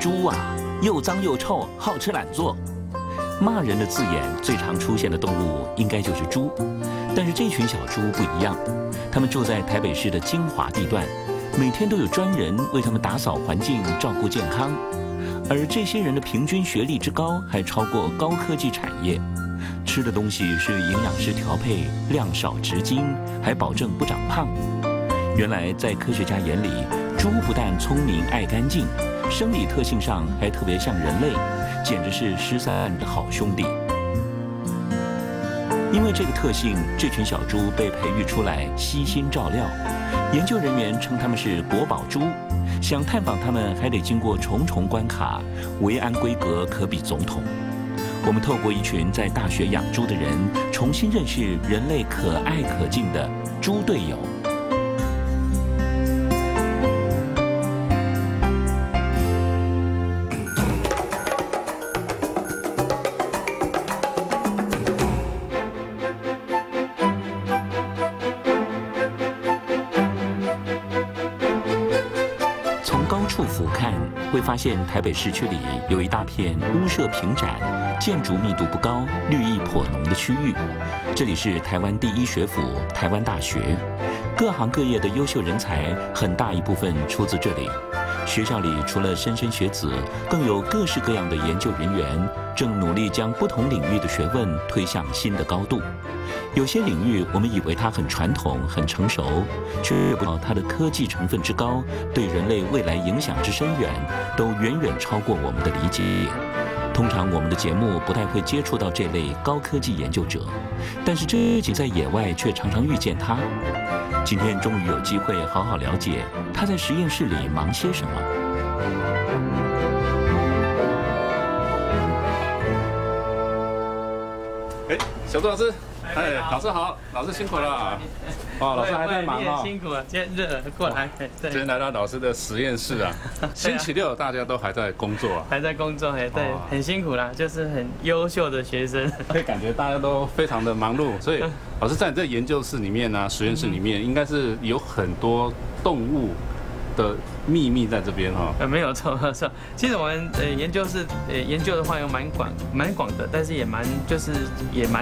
猪啊，又脏又臭，好吃懒做，骂人的字眼最常出现的动物应该就是猪。但是这群小猪不一样，它们住在台北市的精华地段，每天都有专人为它们打扫环境、照顾健康。而这些人的平均学历之高，还超过高科技产业。吃的东西是营养师调配，量少质精，还保证不长胖。原来在科学家眼里，猪不但聪明爱干净。 生理特性上还特别像人类，简直是失散的好兄弟。因为这个特性，这群小猪被培育出来，悉心照料。研究人员称它们是国宝猪，想探访它们还得经过重重关卡，维安规格可比总统。我们透过一群在大学养猪的人，重新认识人类可爱可敬的猪队友。 会发现台北市区里有一大片屋舍平展、建筑密度不高、绿意颇浓的区域。这里是台湾第一学府——台湾大学，各行各业的优秀人才很大一部分出自这里。学校里除了莘莘学子，更有各式各样的研究人员，正努力将不同领域的学问推向新的高度。有些领域我们以为它很传统、很成熟，却不知道它的科技成分之高，对人类未来影响之深远，都远远超过我们的理解。通常我们的节目不太会接触到这类高科技研究者，但是这仅在野外却常常遇见他。今天终于有机会好好了解他在实验室里忙些什么。 小朱老师，哎，老师好，老师辛苦了。哦，老师还在忙啊。辛苦了，今天热过来。今天来到老师的实验室啊。星期六大家都还在工作啊。还在工作，哎，对，很辛苦啦，就是很优秀的学生。会感觉大家都非常的忙碌，所以老师在你这研究室里面啊，实验室里面应该是有很多动物的秘密在这边哈。没有错，没有错。其实我们研究室研究的话有蛮广的，但是也蛮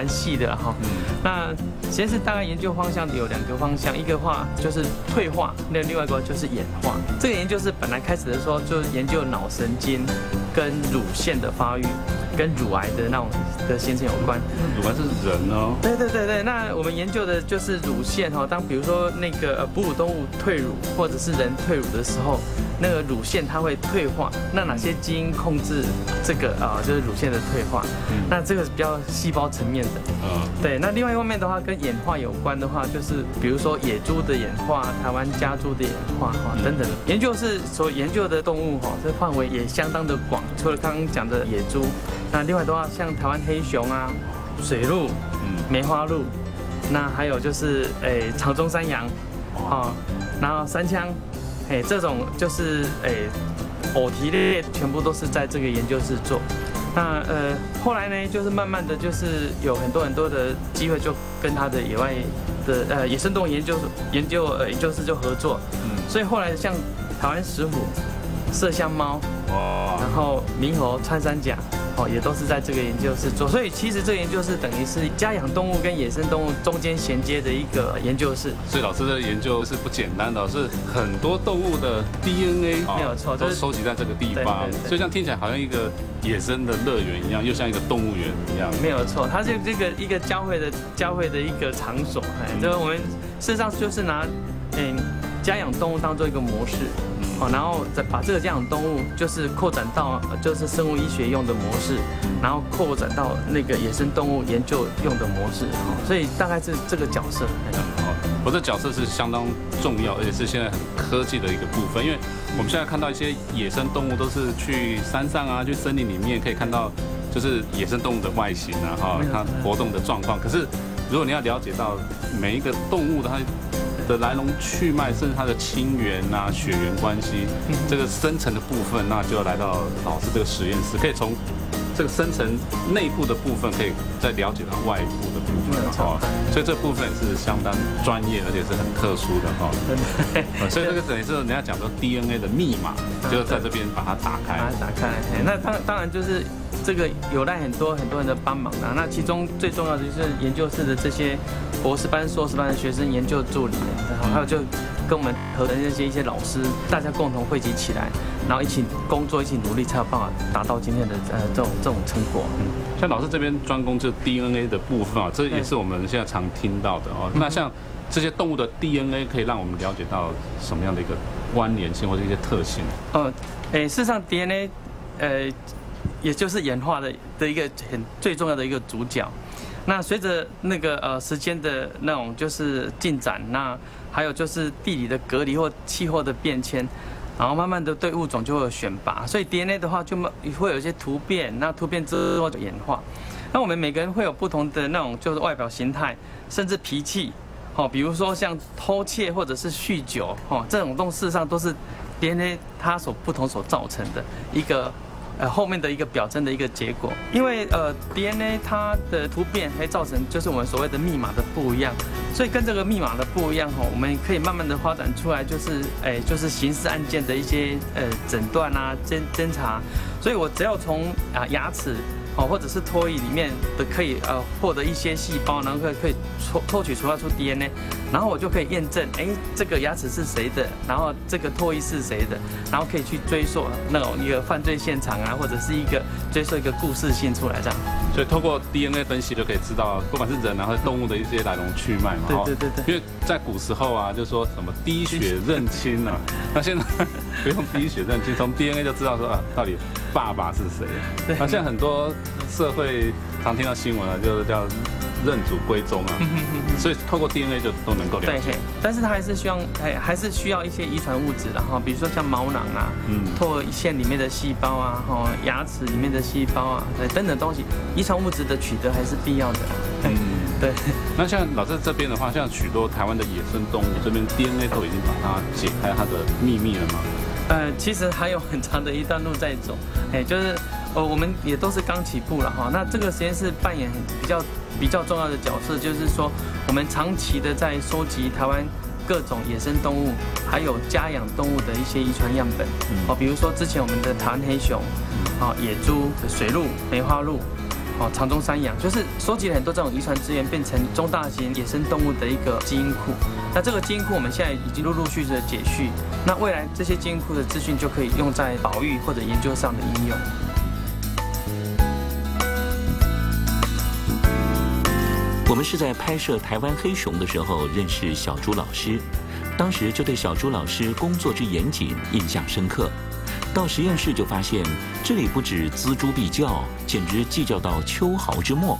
细的哈。那其实大概研究方向有两个方向，一个话就是退化，那另外一个就是演化。这个研究室本来开始的时候就研究脑神经跟乳腺的发育。 跟乳癌的那种的形成有关，乳癌是人哦。对对对对，那我们研究的就是乳腺哈。当比如说那个哺乳动物退乳，或者是人退乳的时候，那个乳腺它会退化。那哪些基因控制这个就是乳腺的退化？那这个是比较细胞层面的。对。那另外一方面的话，跟演化有关的话，就是比如说野猪的演化、台湾家猪的演化哈等等。研究是所研究的动物哈，这范围也相当的广，除了刚刚讲的野猪。 那另外的话，像台湾黑熊啊、水鹿、梅花鹿，那还有就是长鬃山羊，哦，然后山羌，这种就是偶蹄类，全部都是在这个研究室做。那后来呢，就是慢慢的就是有很多的机会，就跟他的野外的野生动物研究室就合作，所以后来像台湾石虎、麝香猫，然后猕猴、穿山甲。 哦，也都是在这个研究室做，所以其实这个研究室等于是家养动物跟野生动物中间衔接的一个研究室。所以老师的研究是不简单的，是很多动物的 DNA 没有错，都收集在这个地方。所以这样听起来好像一个野生的乐园一样，又像一个动物园一样。没有错，它是这个一个交汇的一个场所。哎，就是我们事实上就是拿家养动物当做一个模式，好，然后再把这个家养动物就是扩展到就是生物医学用的模式，然后扩展到那个野生动物研究用的模式，所以大概是这个角色。我这角色是相当重要，而且是现在很科技的一个部分，因为我们现在看到一些野生动物都是去山上啊，去森林里面可以看到就是野生动物的外形啊，哈，它活动的状况。可是如果你要了解到每一个动物它的来龙去脉，甚至它的亲缘啊、血缘关系，这个深层的部分，那就要来到老师这个实验室，可以从这个深层内部的部分，可以再了解到外部的部分哈。所以这部分是相当专业，而且是很特殊的哈。所以这个等于是人家讲说 DNA 的密码，就是在这边把它打开。把它打开。那当然就是这个有赖很多人的帮忙啦。那其中最重要的就是研究室的这些博士班、硕士班的学生、研究助理，还有就跟我们合的那些一些老师，大家共同汇集起来，然后一起工作、一起努力，才有办法达到今天的这种成果。像老师这边专攻就 DNA 的部分啊，这也是我们现在常听到的哦。那像这些动物的 DNA 可以让我们了解到什么样的一个关联性或者一些特性？事实上 DNA，也就是演化的一个最重要的一个主角。那随着那个时间的那种就是进展，那还有就是地理的隔离或气候的变迁，然后慢慢的对物种就会有选拔，所以 DNA 的话就会有一些突变，那突变之后就演化。那我们每个人会有不同的那种就是外表形态，甚至脾气，哦，比如说像偷窃或者是酗酒，哦，这种东西事实上都是 DNA 它所不同所造成的一个。后面的一个表征的一个结果，因为DNA 它的突变会造成就是我们所谓的密码的不一样，所以跟这个密码的不一样吼，我们可以慢慢的发展出来，就是就是刑事案件的一些诊断啊、侦查，所以我只要从牙齿哦或者是唾液里面的可以获得一些细胞，然后可以抽取除出 DNA， 然后我就可以验证，哎，这个牙齿是谁的，然后这个唾液是谁的，然后可以去追溯那种一个犯罪现场啊，或者是一个追溯一个故事性出来这样。所以透过 DNA 分析就可以知道，不管是人啊或者动物的一些来龙去脉嘛。对。因为在古时候啊，就说什么滴血认亲啊，那现在不用滴血认亲，从 DNA 就知道说啊到底爸爸是谁。那现在很多社会常听到新闻啊，就是叫认祖归宗啊，所以透过 DNA 就都能够了解。对，但是它还是需要一些遗传物质的哈，比如说像毛囊啊，唾液腺里面的细胞啊，哈，牙齿里面的细胞啊，对，等等东西，遗传物质的取得还是必要的。对。那像老师这边的话，像许多台湾的野生动物这边 DNA 都已经把它解开它的秘密了嘛？其实还有很长的一段路在走，就是。我们也都是刚起步了哈，那这个实验室扮演比较重要的角色，就是说我们长期的在收集台湾各种野生动物，还有家养动物的一些遗传样本，哦，比如说之前我们的台湾黑熊，啊，野猪、水鹿、梅花鹿，哦，长鬃山羊，就是收集了很多这种遗传资源，变成中大型野生动物的一个基因库。那这个基因库我们现在已经陆续的解序，那未来这些基因库的资讯就可以用在保育或者研究上的应用。我们是在拍摄台湾黑熊的时候认识小朱老师，当时就对小朱老师工作之严谨印象深刻。到实验室就发现，这里不止锱铢必较，简直计较到秋毫之末。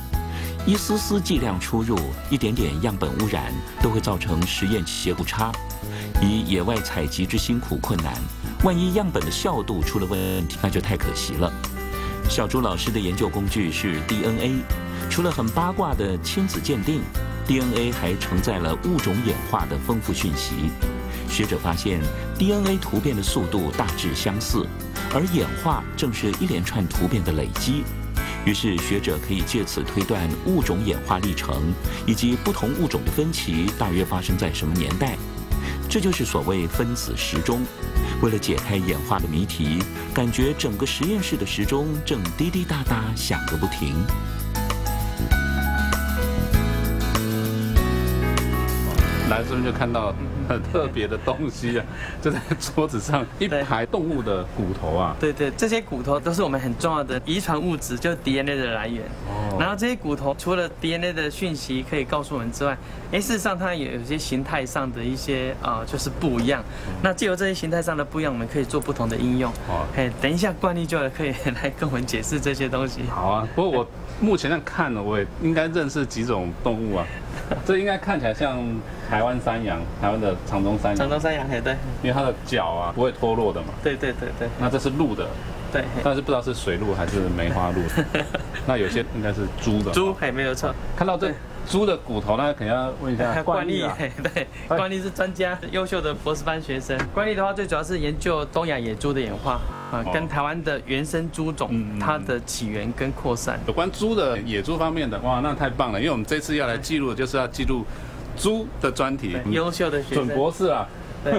一丝丝剂量出入，一点点样本污染，都会造成实验结果差。以野外采集之辛苦困难，万一样本的效度出了问题，那就太可惜了。小朱老师的研究工具是 DNA， 除了很八卦的亲子鉴定 ，DNA 还承载了物种演化的丰富讯息。学者发现 ，DNA 突变的速度大致相似，而演化正是一连串突变的累积。于是学者可以借此推断物种演化历程，以及不同物种的分歧大约发生在什么年代。这就是所谓分子时钟。为了解开演化的谜题，感觉整个实验室的时钟正滴滴答答响个不停。男生就看到很特别的东西啊，就在桌子上一排动物的骨头啊。对对，这些骨头都是我们很重要的遗传物质，就是 DNA 的来源。哦。然后这些骨头除了 DNA 的讯息可以告诉我们之外，事实上它也有些形态上的一些就是不一样。那借由这些形态上的不一样，我们可以做不同的应用。哦。哎，等一下冠立就可以来跟我们解释这些东西。好啊，不过我目前在看了，我也应该认识几种动物啊。 这应该看起来像台湾山羊，台湾的长鬃山羊。长鬃山羊，对，因为它的脚啊不会脱落的嘛。对对对对。那这是鹿的，对，但是不知道是水鹿还是梅花鹿。那有些应该是猪的。猪，哎，没有错。看到这猪的骨头，那肯定要问一下冠立。对，冠立是专家，优秀的博士班学生。冠立的话，最主要是研究东亚野猪的演化。 啊，跟台湾的原生猪种它的起源跟扩散有关。猪的野猪方面的，哇，那太棒了！因为我们这次要来记录，就是要记录猪的专题。优秀的学生，准博士啊！对，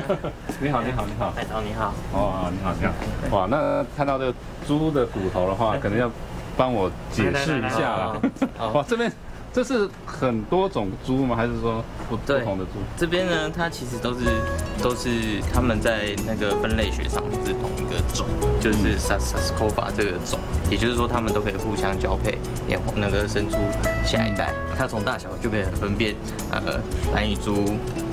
你好，你好，你好，海涛，你好。哦，你好，你好。哇，那看到这猪的骨头的话，可能要帮我解释一下啦。哇，这边。 这是很多种猪吗？还是说不同的猪？这边呢，它其实都是他们在那个分类学上是同一个种，就是 Sus scrofa 这个种，也就是说它们都可以互相交配，演化那个生出下一代。它从大小就可以分辨蓝蚁猪、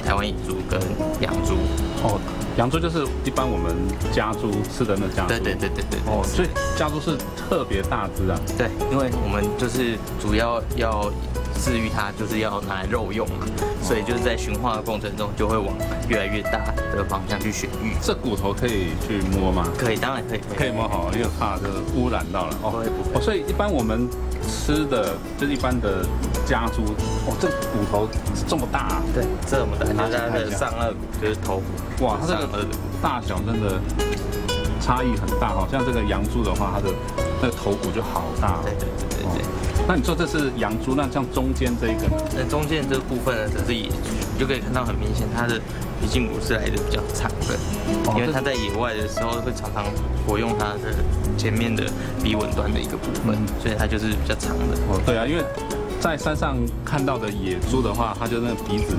台湾蚁猪跟洋猪。哦，洋猪就是一般我们家猪吃的那家猪。对对对对对。哦，所以家猪是特别大只啊。对，因为我们就是主要要。 饲育它就是要拿来肉用嘛，所以就是在驯化的过程中，就会往越来越大的方向去选育。这骨头可以去摸吗？可以，当然可以。可以摸好，因为怕这污染到了哦。所以一般我们吃的就是一般的家猪，哦，这骨头这么大。对，这么大，就是它的上颚骨，就是头骨。哇，它这个大小真的差异很大哦。像这个洋猪的话，它的那个头骨就好大。对对对对对。 那你说这是洋猪，那像中间这一个呢？那中间这部分呢，则是野猪，你就可以看到很明显，它的鼻胫骨是来的比较长的，因为它在野外的时候会常常活用它的前面的鼻吻端的一个部分，所以它就是比较长的。哦，对啊，因为在山上看到的野猪的话，它就那个鼻子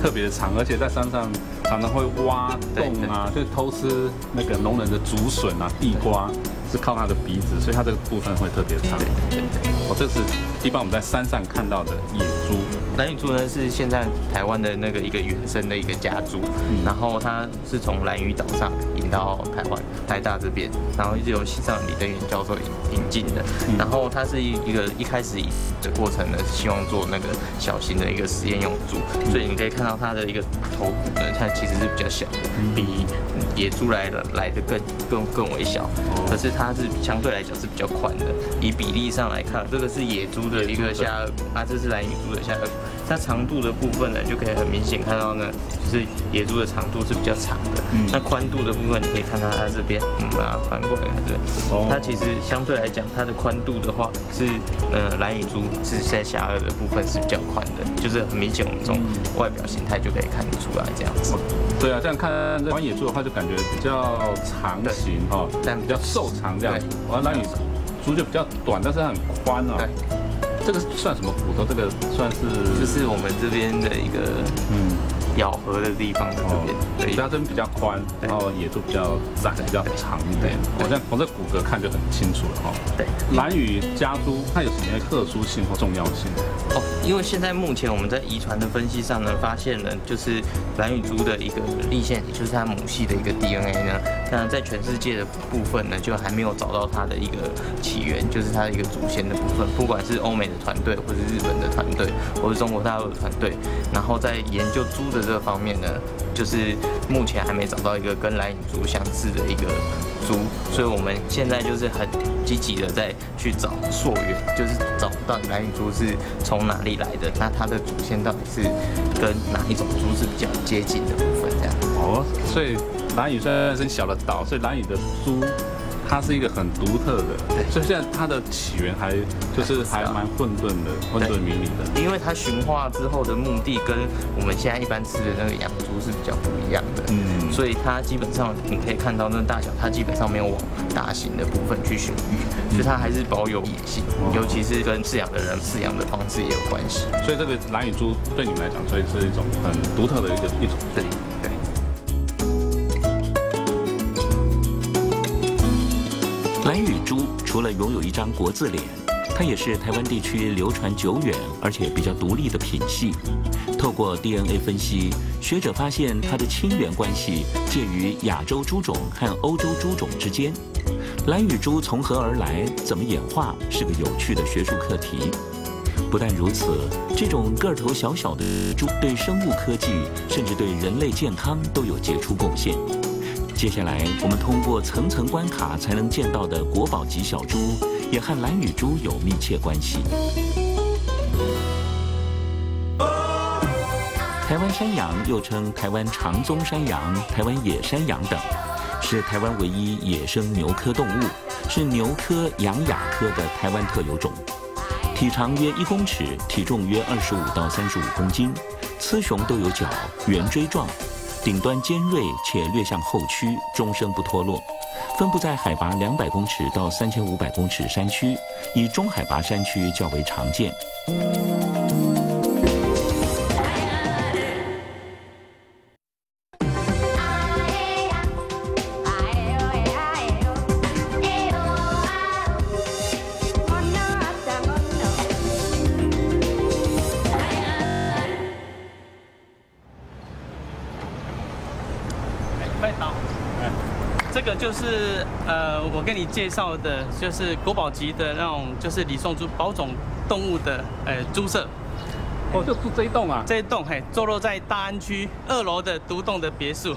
特别长，而且在山上常常会挖洞啊，就偷吃那个农人的竹笋啊、地瓜。 是靠它的鼻子，所以它这个部分会特别长。哦，这是一般我们在山上看到的野猪。蓝蚁猪呢是现在台湾的那个一个原生的一个家猪，然后它是从兰屿岛上引到台湾台大这边，然后一直由系上李登元教授引进的。然后它是一个一开始的过程呢，希望做那个小型的一个实验用猪，所以你可以看到它的一个头骨呢，它其实是比较小的，比野猪来的更微小，可是。 它是相对来讲是比较宽的，以比例上来看，这个是野猪的一个下颚骨，啊，这是蓝蚁猪的下颚骨。它长度的部分呢，就可以很明显看到呢，就是野猪的长度是比较长的。那宽度的部分，你可以看到它这边，把它翻过来，对。它其实相对来讲，它的宽度的话是，蓝蚁猪是在下颚的部分是比较宽的，就是很明显我们从外表形态就可以看得出来这样子。对啊，这样看玩野猪的话，就感觉比较长型哈，但比较瘦长。 这样，然后蓝蚁猪就比较短，但是它很宽啊。这个算什么骨头？这个算是就是我们这边的一个咬合的地方的这边，它这边比较宽，然后野猪比较窄，比较长一点。好像从这骨骼看就很清楚了哈。对，蓝蚁家猪它有什么特殊性或重要性？哦，因为现在目前我们在遗传的分析上呢，发现了就是蓝蚁猪的一个立腺体，就是它母系的一个 DNA 呢。 那在全世界的部分呢，就还没有找到它的一个起源，就是它的一个祖先的部分。不管是欧美的团队，或是日本的团队，或是中国大陆的团队，然后在研究猪的这个方面呢，就是目前还没找到一个跟蓝蚁猪相似的一个猪，所以我们现在就是很积极的在去找溯源，就是找到蓝蚁猪是从哪里来的，那它的祖先到底是跟哪一种猪是比较接近的部分，这样。哦，所以。 蓝蚁虽然是小的岛，所以蓝蚁的猪它是一个很独特的，对，所以现在它的起源还就是还蛮混沌的，混沌迷离的。因为它驯化之后的目的跟我们现在一般吃的那个养猪是比较不一样的，嗯，所以它基本上你可以看到那大小，它基本上没有往大型的部分去驯育，所以它还是保有野性，尤其是跟饲养的人饲养的方式也有关系。所以这个蓝羽猪对你们来讲，所以是一种很独特的一种对。 蓝羽猪除了拥有一张国字脸，它也是台湾地区流传久远而且比较独立的品系。透过 DNA 分析，学者发现它的亲缘关系介于亚洲猪种和欧洲猪种之间。蓝羽猪从何而来，怎么演化，是个有趣的学术课题。不但如此，这种个头小小的猪对生物科技，甚至对人类健康都有杰出贡献。 接下来，我们通过层层关卡才能见到的国宝级小猪，也和蓝羽猪有密切关系。台湾山羊又称台湾长鬃山羊、台湾野山羊等，是台湾唯一野生牛科动物，是牛科羊亚科的台湾特有种。体长约1公尺，体重约25到35公斤，雌雄都有角，圆锥状。 顶端尖锐且略向后屈，终生不脱落，分布在海拔200公尺到3500公尺山区，以中海拔山区较为常见。就是我跟你介绍的，就是国宝级的那种，就是李宋猪保种动物的猪舍。哦，就住这一栋啊？这一栋嘿，坐落在大安区2楼的独栋的别墅。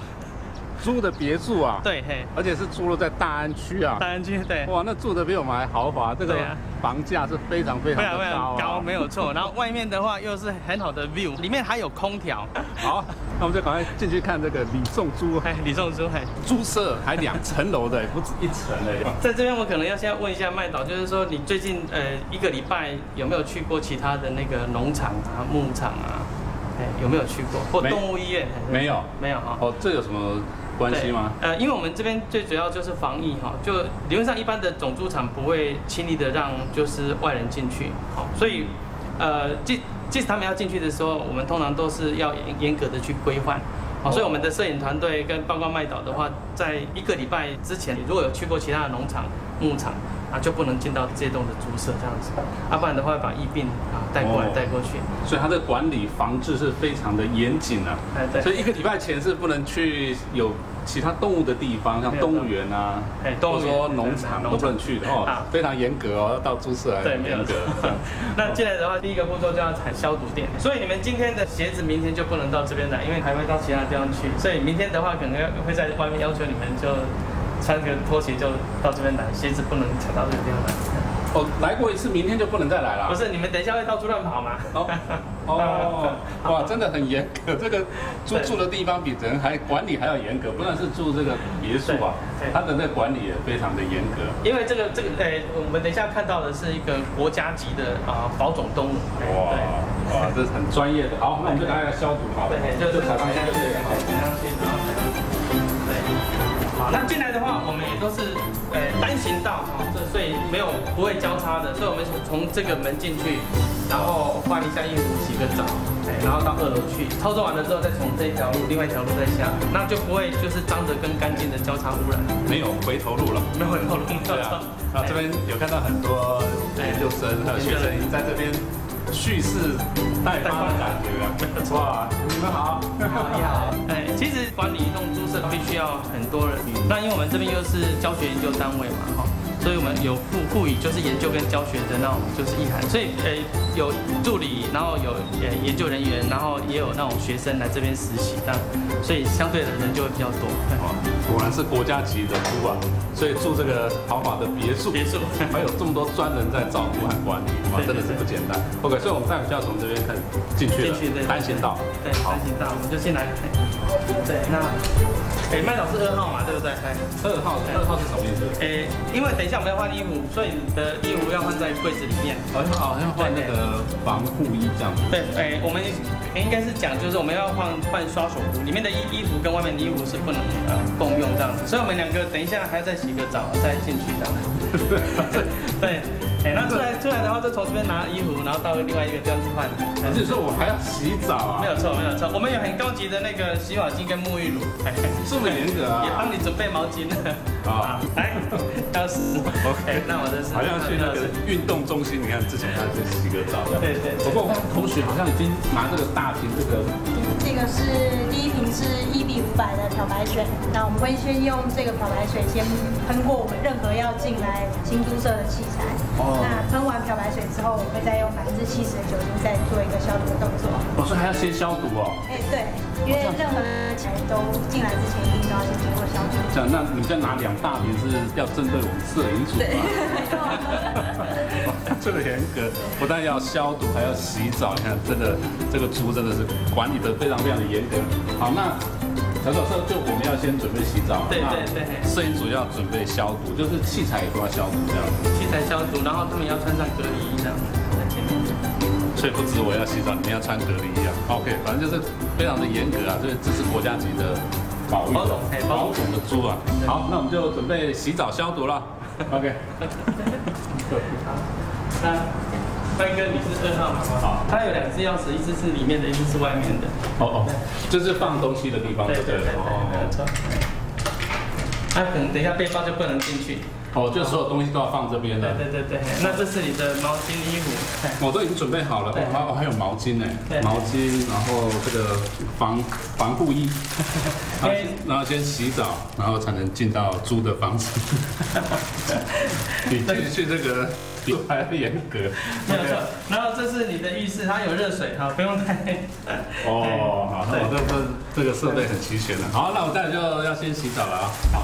租的别墅啊？对嘿，而且是坐落在大安区啊。大安区对。哇，那住的比我们还豪华，这个房价是非常非常高、啊。非常高，没有错。然后外面的话又是很好的 view， 里面还有空调。好。 那我们就赶快进去看这个李宋猪，哎，李宋猪，哎，猪舍还2层楼的，不止1层嘞。在这边我可能要先问一下麦导，就是说你最近1个礼拜有没有去过其他的那个农场啊、牧场啊？哎，有没有去过？或动物医院？没有，没有哈。哦，这有什么关系吗？因为我们这边最主要就是防疫哈，就理论上一般的种猪场不会轻易的让就是外人进去，好，所以即使他们要进去的时候，我们通常都是要严格的去规范，好，所以我们的摄影团队跟包括麦导的话，在1个礼拜之前，如果有去过其他的农场、牧场啊，就不能进到这栋的猪舍这样子，啊，不然的话把疫病啊带过来带过去，所以它的管理防治是非常的严谨啊，哎对，所以1个礼拜前是不能去有其他动物的地方，像动物园啊，哎，或者说农场都不能去的哦，非常严格哦，到猪舍来严格。那进来的话，第一个步骤就要踩消毒垫，所以你们今天的鞋子明天就不能到这边来，因为还会到其他地方去，所以明天的话可能会在外面要求你们就穿个拖鞋就到这边来，鞋子不能踩到这个地方来。 哦，来过一次，明天就不能再来了。不是，你们等一下会到处乱跑嘛？哦，哇，真的很严格。这个住的地方比人还管理还要严格，不但是住这个别墅啊，它的那管理也非常的严格。因为这个，我们等一下看到的是一个国家级的啊保种动物。哇哇，这是很专业的。好，那我们就来消毒好了。对，就是采访一下就可以了。好，那进来的话，我们也都是单行道。 所以没有不会交叉的，所以我们从这个门进去，然后换一下衣服、洗个澡，然后到2楼去操作完了之后，再从这一条路、另外一条路再下，那就不会就是脏的跟干净的交叉污染，没有回头路了，没有回头路。对啊，啊这边有看到很多研究生还有学生已经在这边蓄势待发的感觉啊，哇，你们好，你好，其实管理一栋猪舍必须要很多人，那因为我们这边又是教学研究单位嘛，哈。 所以我们有赋予就是研究跟教学的那种就是意涵，所以有助理，然后有研究人员，然后也有那种学生来这边实习，这样，所以相对的人就会比较多。果然是国家级的猪啊，所以住这个豪华的别墅，还有这么多专人在照顾和管理，哇，真的是不简单。OK， 所以我们待会就要从这边开始进去了，单行道，对，单行道，我们就进来，对，那。哎，麦岛是2号嘛，对不对？哎，2号是什么意思？哎，因为等一下我们要换衣服，所以你的衣服要换在柜子里面。好像换那个防护衣这样子。对，哎，我们应该是讲就是我们要换刷手壶，里面的衣服跟外面的衣服是不能共用这样子，所以我们两个等一下还要再洗个澡再进去的。对。 哎，那出来的话，就从这边拿衣服，然后到另外一个地方去换。还是说我还要洗澡啊？没有错，我们有很高级的那个洗发精跟沐浴乳，这么严格啊？也帮你准备毛巾了。啊，来，要死。OK， 那我这是好像去那个运动中心，你看之前他就洗个澡。对。不过我看同学好像已经拿这个大瓶这个。这个是第一瓶是1:500的漂白水，那我们会先用这个漂白水先喷过我们任何要进来新宿舍的器材。 那喷完漂白水之后，我会再用70%的酒精再做一个消毒的动作。我说还要先消毒哦。哎，对，因为任何人都进来之前一定都要先经过消毒。这样，那你再拿2大瓶是要针对我们摄影组吗？对，这个严格，不但要消毒，还要洗澡。你看，真的这个猪真的是管理得非常的严格。好，那。 小小时候就我们要先准备洗澡，对，摄影组要准备消毒，就是器材也都要消毒这样。器材消毒，然后他们要穿上隔离衣这样。所以不止我要洗澡，你们要穿隔离衣啊。OK， 反正就是非常的严格啊，所以这是国家级的保种的猪啊。好，那我们就准备洗澡消毒了。OK。那。 帅哥，你是2号吗？好，它有2只钥匙，一只是里面的，一只是外面的。哦就是放东西的地方。对，没错。那可能等一下背包就不能进去。哦，就所有东西都要放这边的。对。那这是你的毛巾、衣服。我都已经准备好了。哦，还有毛巾呢。毛巾，然后这个防护衣。然后先洗澡，然后才能进到猪的房子。你继续这个。 比我还严格，没有错。然后这是你的浴室，它有热水，好，不用太。哦，好，那我这个设备很齐全了。好，那我待会就要先洗澡了啊。好，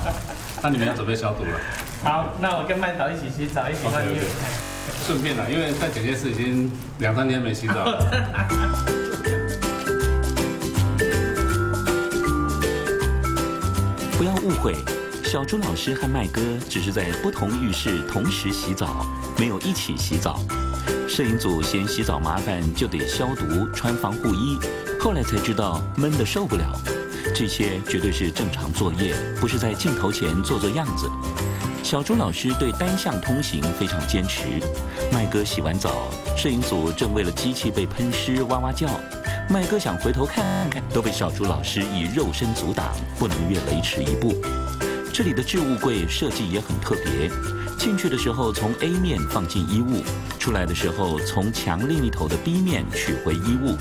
那你们要准备消毒了。好，那我跟麦导一起洗澡，一起换衣服。顺便啦，因为在简介室已经2、3天没洗澡了。 不要误会，小猪老师和麦哥只是在不同浴室同时洗澡，没有一起洗澡。摄影组嫌洗澡麻烦，就得消毒、穿防护衣，后来才知道闷得受不了。这些绝对是正常作业，不是在镜头前做样子。小猪老师对单向通行非常坚持。麦哥洗完澡，摄影组正为了机器被喷湿哇哇叫。 麦哥想回头看，都被小猪老师以肉身阻挡，不能越雷池一步。这里的置物柜设计也很特别，进去的时候从 A 面放进衣物，出来的时候从墙另一头的 B 面取回衣物。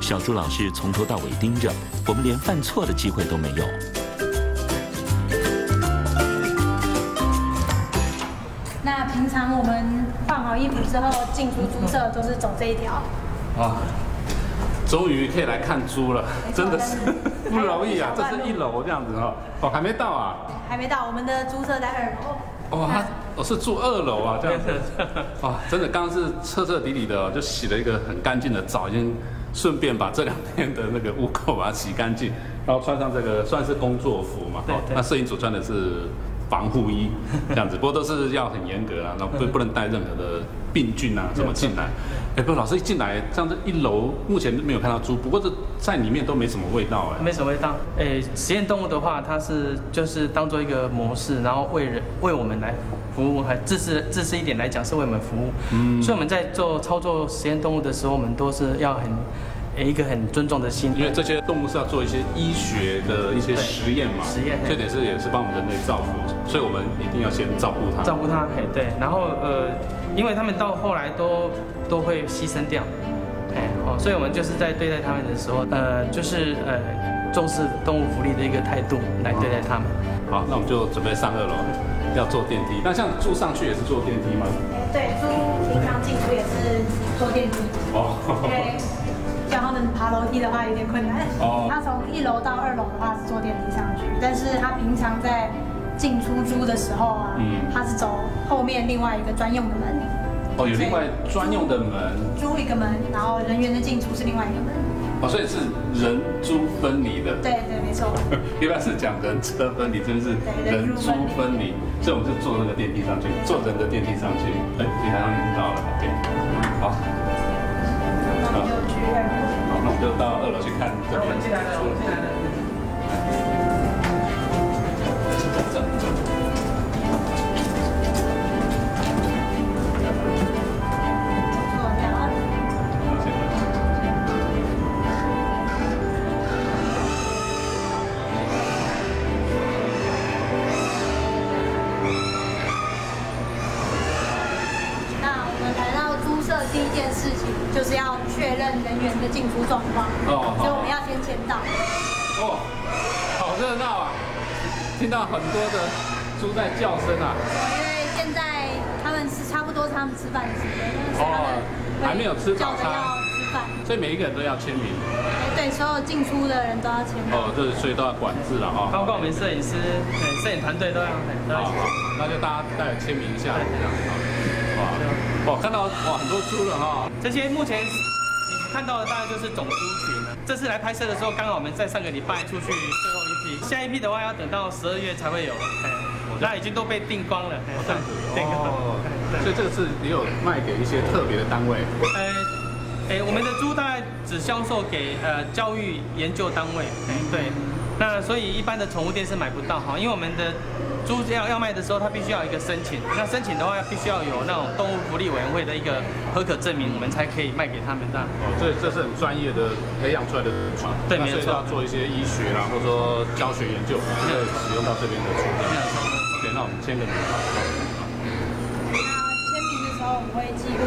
小猪老师从头到尾盯着，我们连犯错的机会都没有。那平常我们换好衣服之后进出猪舍都是走这一条。啊。 终于可以来看猪了，真的是不容易啊！这是1楼这样子哦，哦还没到啊，还没到，我们的猪舍在2楼。哦，他我是住2楼啊，这样子。哇，真的刚刚是彻底的，就洗了一个很干净的澡，已经顺便把这2天的那个污垢把它洗干净，然后穿上这个算是工作服嘛。对。那摄影组穿的是防护衣，这样子，不过都是要很严格啊，然后不能带任何的病菌啊什么进来。 哎，不，老师一进来，像这1楼目前没有看到猪，不过这在里面都没什么味道哎，没什么味道。哎，实验动物的话，它是就是当做一个模式，然后为我们来服务，还自私一点来讲是为我们服务。所以我们在做操作实验动物的时候，我们都是要一个很尊重的心，因为这些动物是要做一些医学的一些实验嘛，这点是也是帮我们人类造福，所以我们一定要先照顾它，照顾它。哎，对，然后因为他们到后来都会牺牲掉，哎哦，所以我们就是在对待他们的时候，就是重视动物福利的一个态度来对待他们。好，那我们就准备上2楼，要坐电梯。那像住上去也是坐电梯吗？对，住平常进出也是坐电梯。哦。对，然后能爬楼梯的话有点困难。哦。他从1楼到2楼的话是坐电梯上去，但是他平常在进出租的时候啊，他是走后面另外一个专用的门。 哦，有另外专用的门，租一个门，然后人员的进出是另外一个门。哦，所以是人猪分离的。对对，没错。一般是讲人车分离，真是人猪分离。所以我们是坐那个电梯上去，坐人的电梯上去。哎，你好像已经到了，对，好。那我们就去二楼。好，那我们就到二楼去看。我们进来了，我们进来了。 就是要确认人员的进出状况，哦，所以我们要先签到。哦，好热闹啊！听到很多的猪在叫声啊。因为现在他们是差不多是他们吃饭时间，哦，还没有吃早餐，要吃饭，所以每一个人都要签名。对，所有进出的人都要签名。哦，对，所以都要管制了哈。包括我们摄影师、摄影团队都要，好，那就大家签名一下。 哇，看到哇很多猪了哈！这些目前你看到的大概就是种猪群。这次来拍摄的时候，刚好我们在上个礼拜出去最后一批，下一批的话要等到12月才会有。那已经都被订光了。这样子哦，所以这个是也有卖给一些特别的单位。我们的猪大概只销售给教育研究单位。对，那所以一般的宠物店是买不到哈，因为我们的。 猪要卖的时候，它必须要有一个申请。那申请的话，必须要有那种动物福利委员会的一个核可证明，我们才可以卖给他们的。哦，所以这是很专业的培养出来的猪嘛。对，没错。要做一些医学啦，或者说教学研究，才会使用到这边的猪。对，那我们签个名。那签名的时候，我们会记录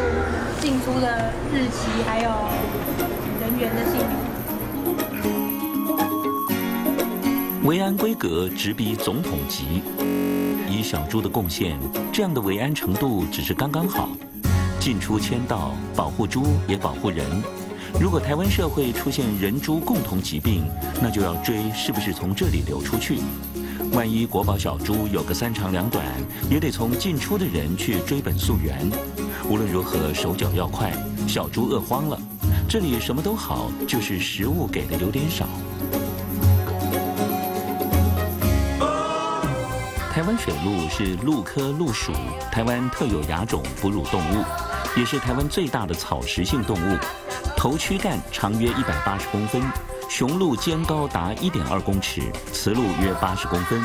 进猪的日期，还有人员的姓名。 维安规格直逼总统级，以小猪的贡献，这样的维安程度只是刚刚好。进出签到，保护猪也保护人。如果台湾社会出现人猪共同疾病，那就要追是不是从这里流出去。万一国宝小猪有个3长2短，也得从进出的人去追本溯源。无论如何，手脚要快。小猪饿慌了，这里什么都好，就是食物给的有点少。 台湾水鹿是鹿科鹿属台湾特有亚种哺乳动物，也是台湾最大的草食性动物。头躯干长约180公分，雄鹿肩高达1.2公尺，雌鹿约80公分。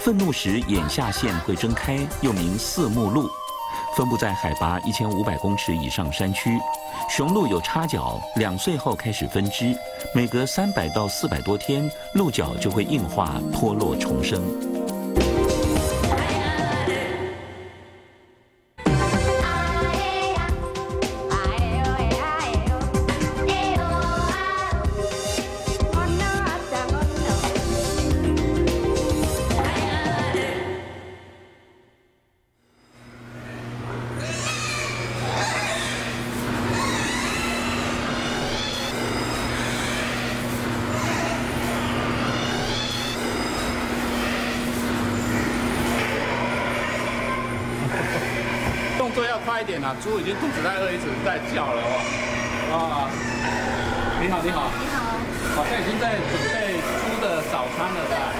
愤怒时眼下腺会睁开，又名四目鹿。分布在海拔1500公尺以上山区。雄鹿有叉角，2岁后开始分支，每隔300到400多天，鹿角就会硬化脱落重生。 快一点啦！猪已经肚子在饿，一直在叫了哦。啊，你好，你好，你好，好像已经在准备猪的早餐了，是吧？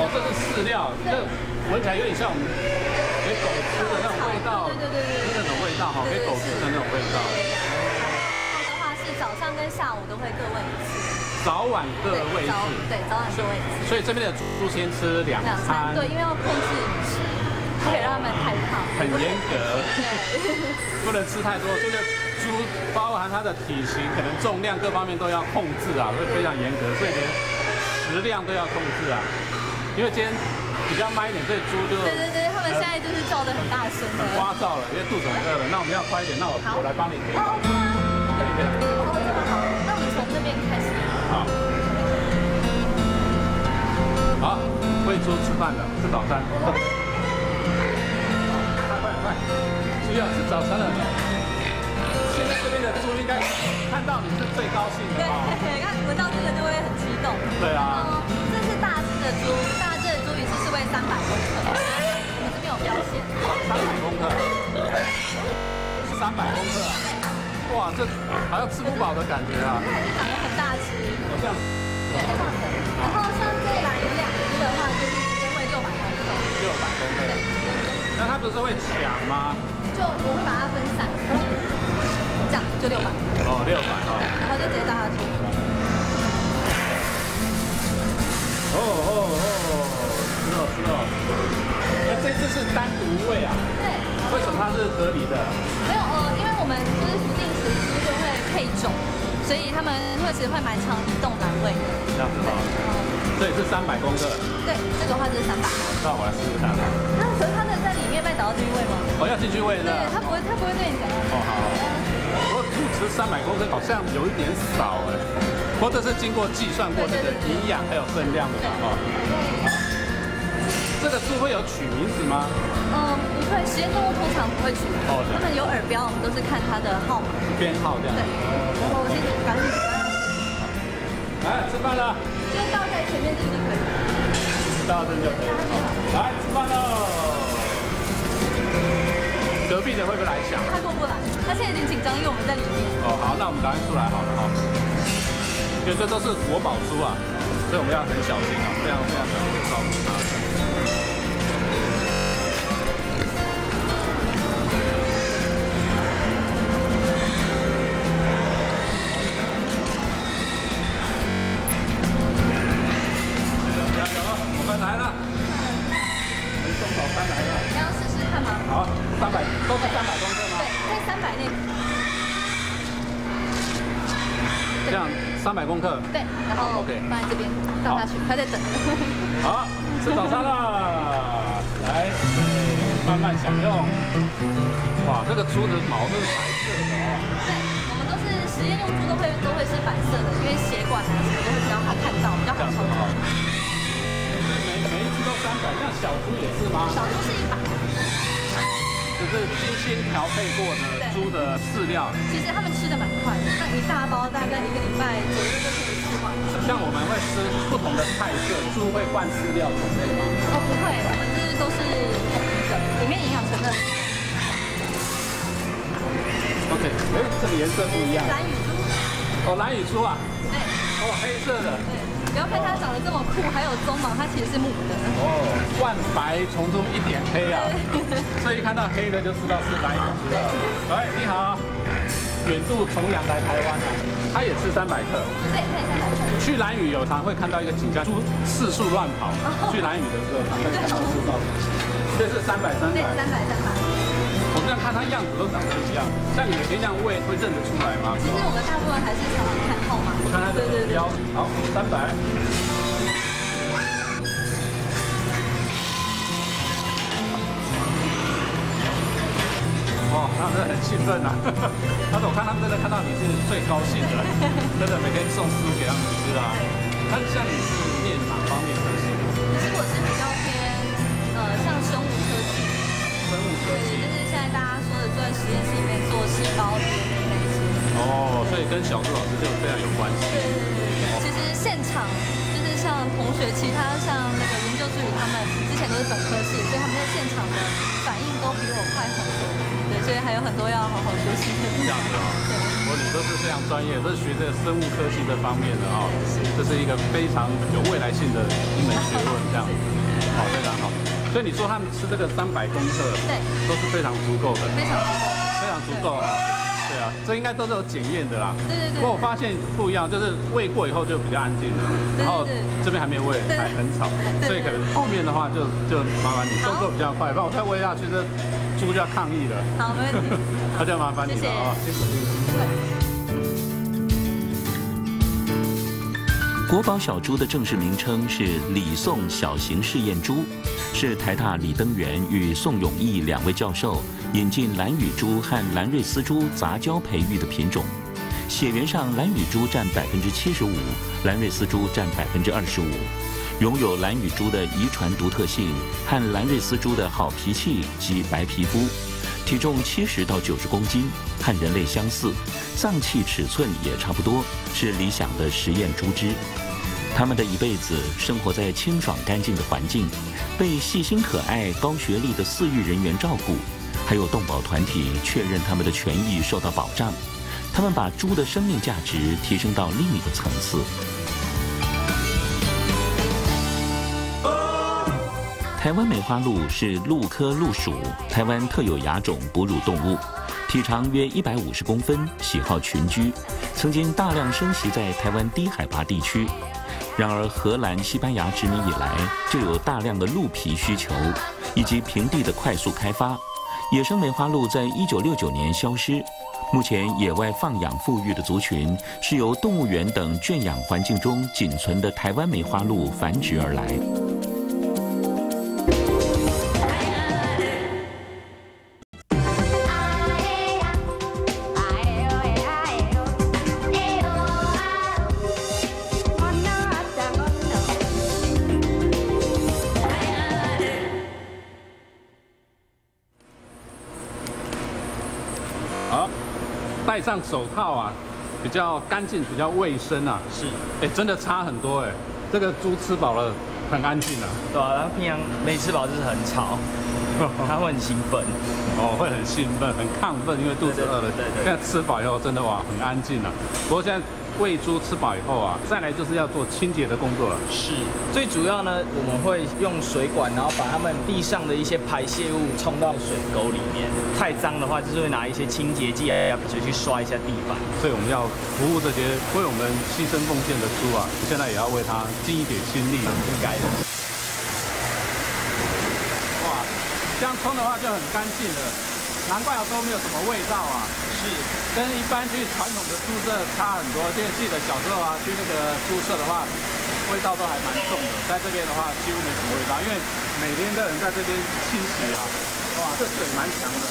哦，这是饲料，这闻起来有点像我们给狗吃的那种味道，对对对，那种味道哈，给狗吃的那种味道。然后的话是早上跟下午都会各喂一次。 早晚各位置，对，早晚各位置。所以这边的猪先吃2餐，对，因为要控制饮食，不可以让他们太胖，很严格，不能吃太多。这个猪包含它的体型、可能重量各方面都要控制啊，所以非常严格，所以连食量都要控制啊。因为今天比较慢一点，所以猪就对对对，他们现在就是叫得很大声，很聒噪了，因为肚子很饿了。那我们要快一点，那我来帮你给。好，这么好，那我们从这边开始。 好，喂猪吃饭了，吃早餐。快，需要吃早餐了。现在这边的猪应该看到你是最高兴的啊。对，看闻到这个就会很激动。对啊。这是大只的猪，大只的猪也是喂300公克，我们这边有标线。300公克，300公克啊。哇，这好像吃不饱的感觉啊！感觉很大只。好像。然后像这一栏有2只的话，就是直接喂600公克。600公克。那它不是会抢吗？就我会把它分散，这样就600。哦，600哦。然后就直接到它去。哦哦哦，吃哦吃哦。 那这次是单独喂啊？对。为什么它是合理的？没有因为我们就是不定时吃就会配种，所以他们会其实会蛮常移动栏位的。这样子哦。所以是300公克。对，这个话就是300。那我来试试看。那可是它能在里面被导到进去喂吗？哦，要进去喂的。对，它不会对你怎样。哦好。不过吃300公克好像有一点少哎，不过这是经过计算过这个营养还有分量的吧？哦。 这个书会有取名字吗？嗯，不会，实验动物通常不会取名。哦，他们有耳标，我们都是看它的号码、编号这样。对。然后我先赶紧。来吃饭了。就倒在前面这个可以。倒这就可以。来吃饭喽。隔壁的会不会来抢？他过不来，他现在有点紧张，因为我们在里面。哦，好，那我们赶快出来好了哈。因为这都是国宝书啊，所以我们要很小心啊，非常非常小心照顾它。 300公克，对，然后 OK， 放在这边倒下去，还在等。好，吃早餐了，来，慢慢享用。哇，这个猪的毛都是白色的哦。对，我们都是实验用猪都会是白色的，因为血管啊什么都会比较好看到，比较好操作。每一只都300，像小猪也是吗？小猪是100。 就是精心调配过的猪的饲料，其实他们吃的蛮快的，那一大包大概1个礼拜左右就可以吃完。像我们会吃不同的菜色，猪会换饲料种类吗？哦，不会，我们就是都是统一的，里面营养成分。OK， 哎，这个颜色不一样。蓝羽猪。哦，蓝羽猪啊。对。哦，黑色的。对。 不要看它长得这么酷，还有鬃毛，它其实是母的。哦，万白丛中一点黑啊！所以看到黑的就知道是蓝羽猪了。喂，你好，远渡重洋来台湾啊，它也吃300克。对，它也300克。去兰屿有常会看到一个景象，猪四处乱跑。去兰屿的时候常会看到猪到处。这是300、300。对，300、300。 我们要看它样子都长得一样，像你们这样喂会认得出来吗？其实我们大部分还是想要看号码。我看它的标，好，300。哦，他们真的很兴奋啊！但是我看他们真的看到你是最高兴的，真的每天送食物给他们吃啊。那像你是念哪方面科系？其实我是比较偏像生物科技。 对，就是现在大家说的，在实验室里面做细胞 DNA 那些。哦，所以跟小杜老师就非常有关系。对对对。其实现场就是像同学，其他像那个研究助理他们之前都是本科系，所以他们在现场的反应都比我快很多。对，所以还有很多要好好休息的。这样子哦。对。我你都是非常专业，都是学这生物科技这方面的哦。是。这是一个非常有未来性的一门学问，这样。好，非常好。 所以你说他们吃这个300公克，对，都是非常足够的，非常足够，非常足够啊！对啊，这应该都是有检验的啦。对对对。不过我发现不一样，就是喂过以后就比较安静了，然后这边还没喂，还很吵，所以可能后面的话就麻烦你动作比较快，不然我再喂下去，这猪就要抗议了。好，没问题。那就麻烦你了啊，辛苦辛苦。国宝小猪的正式名称是李宋小型试验猪。 是台大李登元与宋永毅两位教授引进蓝羽猪和蓝瑞斯猪杂交培育的品种。血缘上，蓝羽猪占75%，蓝瑞斯猪占25%，拥有蓝羽猪的遗传独特性和蓝瑞斯猪的好脾气及白皮肤，体重70到90公斤，和人类相似，脏器尺寸也差不多，是理想的实验猪只。 他们的一辈子生活在清爽干净的环境，被细心可爱、高学历的饲育人员照顾，还有动保团体确认他们的权益受到保障。他们把猪的生命价值提升到另一个层次。台湾梅花鹿是鹿科鹿属台湾特有亚种哺乳动物，体长约150公分，喜好群居，曾经大量生息在台湾低海拔地区。然而，荷兰、西班牙殖民以来，就有大量的鹿皮需求，以及平地的快速开发，野生梅花鹿在1969年消失。 目前，野外放养富裕的族群是由动物园等圈养环境中仅存的台湾梅花鹿繁殖而来。好。 戴上手套啊，比较干净，比较卫生啊。是，哎，真的差很多哎。这个猪吃饱了，很安静啊。对啊，它平常没吃饱就是很吵，它会很兴奋。哦，会很兴奋，很亢奋，因为肚子饿了。对。现在吃饱以后，真的哇，很安静啊。不过现在喂猪吃饱以后啊，再来就是要做清洁的工作了。是，最主要呢，我们会用水管，然后把它们地上的一些排泄物冲到水沟里面。 太脏的话，就是会拿一些清洁剂啊，水去刷一下地板。所以我们要服务这些为我们牺牲奉献的猪啊，现在也要为它尽一点心力，应该的。哇，这样冲的话就很干净了，难怪都没有什么味道啊。是，跟一般去传统的猪舍差很多。现在记得小时候啊，去那个猪舍的话，味道都还蛮重的。在这边的话，几乎没什么味道，因为每天都有人在这边清洗啊。 哇，这水蛮强的。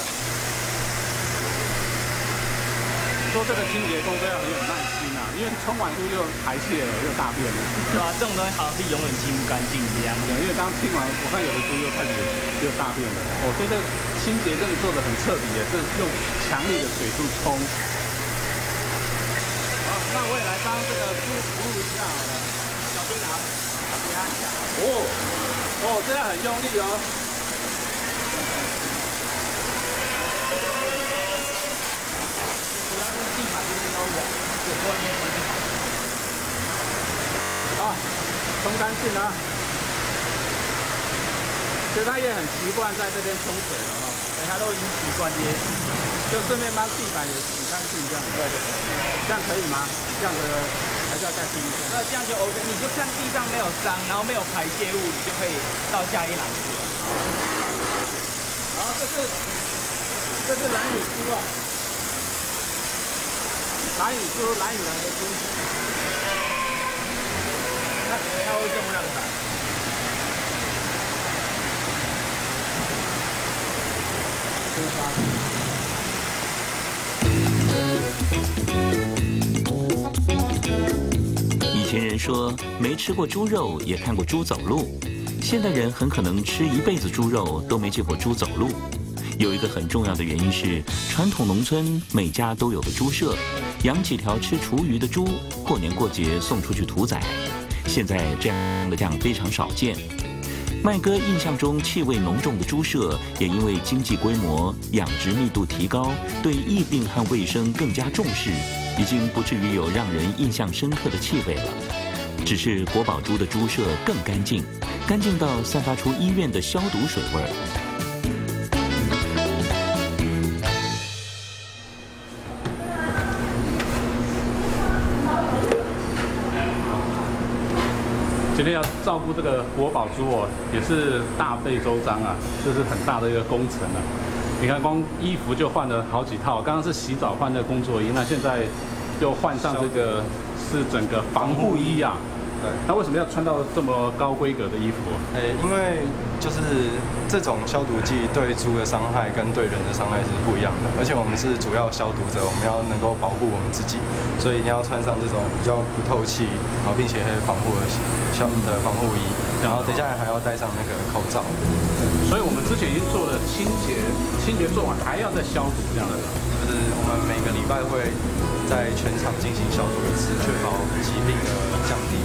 说这个清洁工作要很有耐心啊，因为冲完又排泄又大便了。对啊，这种东西好像是永远清不干净一样。对，因为刚清完，我看有的猪又开始又大便了。我觉得清洁真的做得很彻底耶，这用强力的水柱冲。好，那我也来帮这个猪服务一下好了，小心拿，给它一下。哦，哦，这样很用力哦。 啊，冲干净了。其实他也很习惯在这边冲水了哈、哦，他都已经习惯了，就顺便把地板也洗干净这样。对对对，这样可以吗？这样子还是要再清一下。那这样就 OK， 你就看地上没有脏，然后没有排泄物，你就可以到下一栏去了。好，这是蓝羽猪啊。 蓝羽猪，蓝羽人的猪，它会这么让打。出发。以前人说没吃过猪肉也看过猪走路，现代人很可能吃一辈子猪肉都没见过猪走路。有一个很重要的原因是，传统农村每家都有个猪舍。 养几条吃厨余的猪，过年过节送出去屠宰。现在这样的酱非常少见。麦哥印象中气味浓重的猪舍，也因为经济规模、养殖密度提高，对疫病和卫生更加重视，已经不至于有让人印象深刻的气味了。只是国宝猪的猪舍更干净，干净到散发出医院的消毒水味儿。 今天要照顾这个国宝猪哦，也是大费周章啊，这是很大的一个工程啊。你看，光衣服就换了好几套，刚刚是洗澡换的工作衣，那现在又换上这个是整个防护衣啊。对，那为什么要穿到这么高规格的衣服？因为就是这种消毒剂对猪的伤害跟对人的伤害是不一样的，而且我们是主要消毒者，我们要能够保护我们自己，所以一定要穿上这种比较不透气，然后并且还有防护的防护衣，然后等一下还要戴上那个口罩。所以我们之前已经做了清洁，清洁做完还要再消毒这样的。就是我们每个礼拜会在全场进行消毒一次，确保疾病的降低。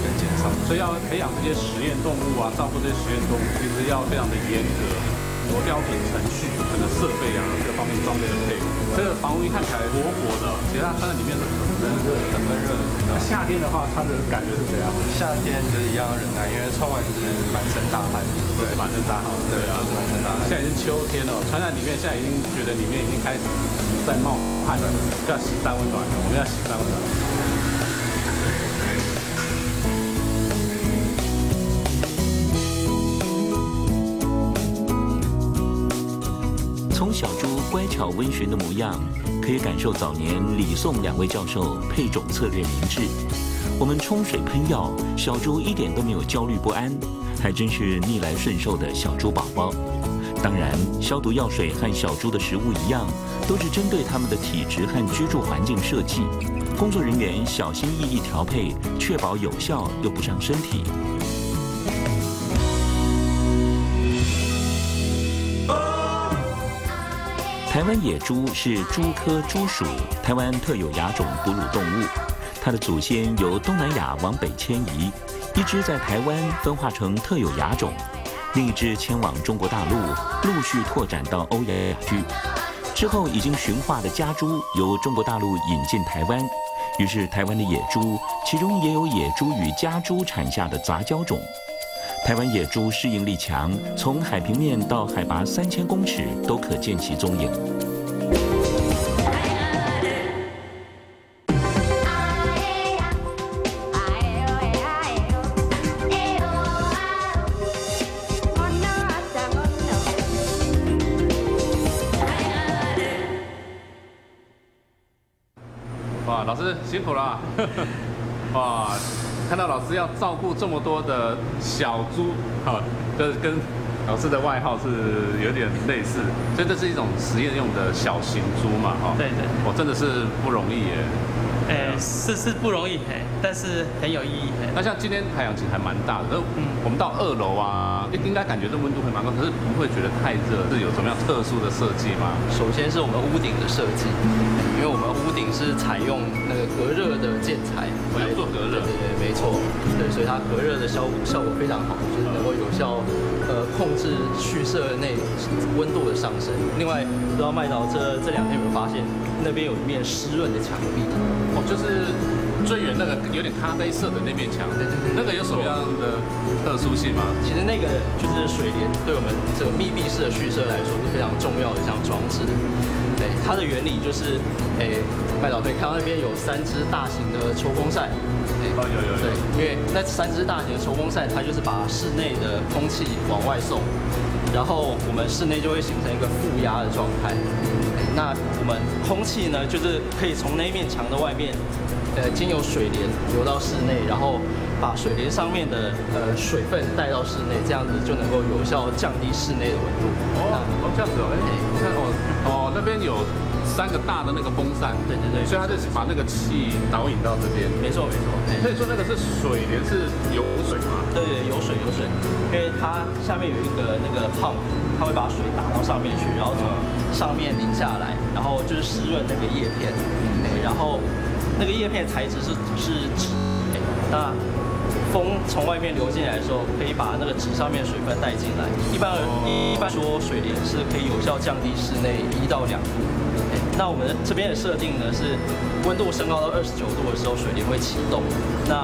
所以要培养这些实验动物啊，照顾这些实验动物，其实要非常的严格，有标准程序，整个设备啊各方面装备的配合。这个防风衣看起来薄薄的，其实它穿在里面很闷热。夏天的话，穿着感觉是怎样？夏天就是一样忍耐，因为穿完就是满身大汗，对，满身大汗，对啊，满身大汗。现在已经秋天了，穿在里面，现在已经觉得里面已经开始在冒汗了，要洗三温暖了，我们要洗三温暖。 从小猪乖巧温驯的模样，可以感受早年李宋两位教授配种策略明智。我们冲水喷药，小猪一点都没有焦虑不安，还真是逆来顺受的小猪宝宝。当然，消毒药水和小猪的食物一样，都是针对它们的体质和居住环境设计。工作人员小心翼翼调配，确保有效又不伤身体。 台湾野猪是猪科猪属台湾特有亚种哺乳动物，它的祖先由东南亚往北迁移，一只在台湾分化成特有亚种，另一只迁往中国大陆，陆续拓展到欧亚地区。之后已经驯化的家猪由中国大陆引进台湾，于是台湾的野猪，其中也有野猪与家猪产下的杂交种。 台湾野猪适应力强，从海平面到海拔3000公尺都可见其踪影。哇，老师辛苦了！哇。 看到老师要照顾这么多的小猪，好，就是跟老师的外号是有点类似，所以这是一种实验用的小型猪嘛，哈。对对，我真的是不容易耶。是不容易哎，但是很有意义哎。那像今天太阳其实还蛮大的，我们到2楼啊，应该感觉这温度会蛮高，可是不会觉得太热，是有什么样特殊的设计吗？首先是我们屋顶的设计。 因为我们屋顶是采用那个隔热的建材来做隔热，对，没错，对，所以它隔热的效果非常好，就是能够有效控制畜舍内温度的上升。另外，不知道麦导这2天有没有发现，那边有一面湿润的墙壁，哦，就是最远那个有点咖啡色的那面墙，对对对，那个有什么样的特殊性吗？其实那个就是水帘，对我们这个密闭式的畜舍来说是非常重要的一项装置。 对，它的原理就是，麦导对，看到那边有3只大型的抽风扇，哦，有，对，因为那3只大型的抽风扇，它就是把室内的空气往外送，然后我们室内就会形成一个负压的状态，那我们空气呢，就是可以从那面墙的外面，经由水帘流到室内，然后把水帘上面的水分带到室内，这样子就能够有效降低室内的温度。哦，这样子哦，你看我。 哦，那边有3个大的那个风扇，对对对，所以它就是把那个气导引到这边，没错没错。所以说那个是水帘是有水吗？对对，有水，因为它下面有一个那个 pump， 它会把水打到上面去，然后从上面淋下来，然后就是湿润那个叶片，然后那个叶片材质是纸，那。 风从外面流进来的时候，可以把那个纸上面水分带进来。一般说，水帘是可以有效降低室内1到2度。那我们这边的设定呢是，温度升高到29度的时候，水帘会启动。那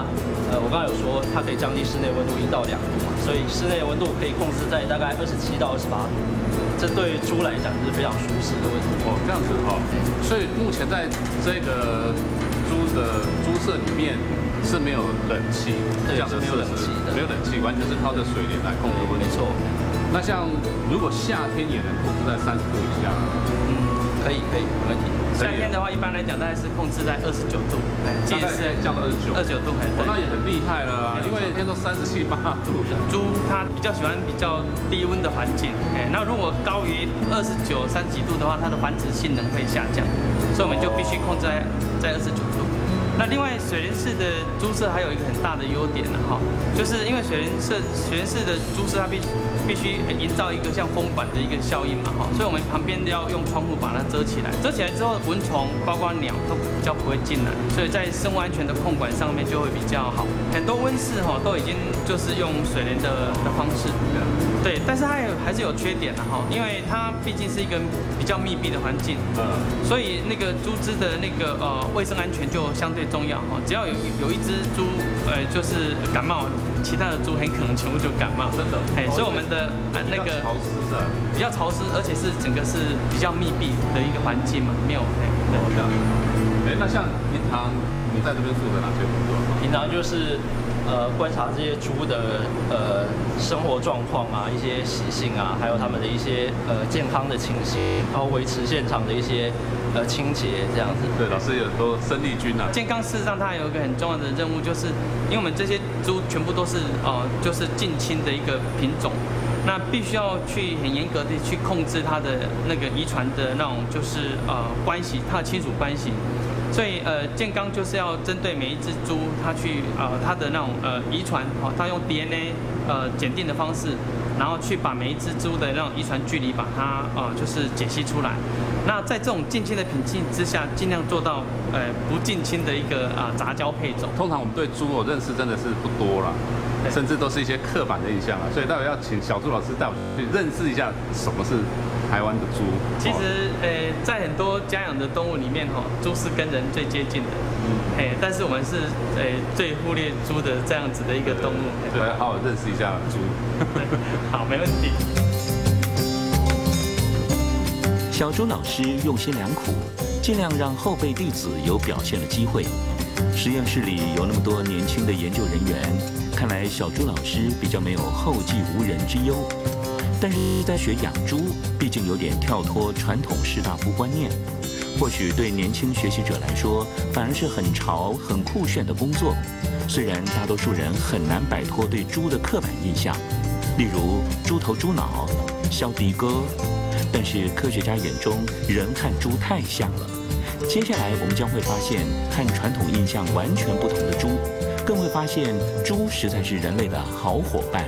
我刚才有说它可以降低室内温度1到2度嘛，所以室内温度可以控制在大概27到28度。这对猪来讲是非常舒适的温度。哦，这样子哦。所以目前在这个猪的猪舍里面。 是没有冷气，这样的设施没有冷气，完全是靠着水帘来控制温度。没错。那像如果夏天也能控制在30度以下，可以，没问题。夏天的话，一般来讲大概是控制在29度，大概是降到29度，那也很厉害了，因为天都37、8度。猪它比较喜欢比较低温的环境，那如果高于29、30几度的话，它的繁殖性能会下降，所以我们就必须控制在29度。那另外水林寺的猪舍还有一个很大的优点哈，就是因为水林寺的猪舍它必须营造一个像风管的一个效应嘛哈，所以我们旁边要用窗户把它遮起来，遮起来之后蚊虫包括鸟都比较不会进来，所以在生物安全的控管上面就会比较好。很多温室哈都已经就是用水帘的方式，对，但是它还是有缺点的哈，因为它毕竟是一个比较密闭的环境，所以那个猪只的那个卫生安全就相对重要哈，只要有一只猪就是感冒，其他的猪很可能全部就感冒，真的，哎，所以我们的那个潮湿的，比较潮湿，而且是整个是比较密闭的一个环境嘛，没有哎，对，哎，那像平常你在这边负责哪些工作？平常就是观察这些猪的生活状况啊，一些习性啊，还有它们的一些健康的情形，然后维持现场的一些清洁这样子。对，老师有很多生力军啊。健康事实上它有一个很重要的任务，就是因为我们这些猪全部都是就是近亲的一个品种。那必须要去很严格的去控制它的那个遗传的那种就是关系，它的亲属关系，所以健康就是要针对每一只猪，它去它的那种遗传哦，它用 DNA 检定的方式，然后去把每一只猪的那种遗传距离把它就是解析出来。那在这种近亲的品性之下，尽量做到不近亲的一个杂交配种。通常我们对猪我认识真的是不多啦，甚至都是一些刻板的印象啊，所以待会要请小朱老师带我去认识一下什么是台湾的猪。其实，在很多家养的动物里面，哈，猪是跟人最接近的，但是我们是最忽略猪的这样子的一个动物。对，要好好认识一下猪。好，没问题。小朱老师用心良苦，尽量让后辈弟子有表现的机会。实验室里有那么多年轻的研究人员。看来小朱老师比较没有后继无人之忧，但是在学养猪，毕竟有点跳脱传统士大夫观念，或许对年轻学习者来说，反而是很潮、很酷炫的工作。虽然大多数人很难摆脱对猪的刻板印象，例如猪头、猪脑、肖迪哥，但是科学家眼中人和猪太像了。接下来我们将会发现和传统印象完全不同的猪。更会发现，猪实在是人类的好伙伴。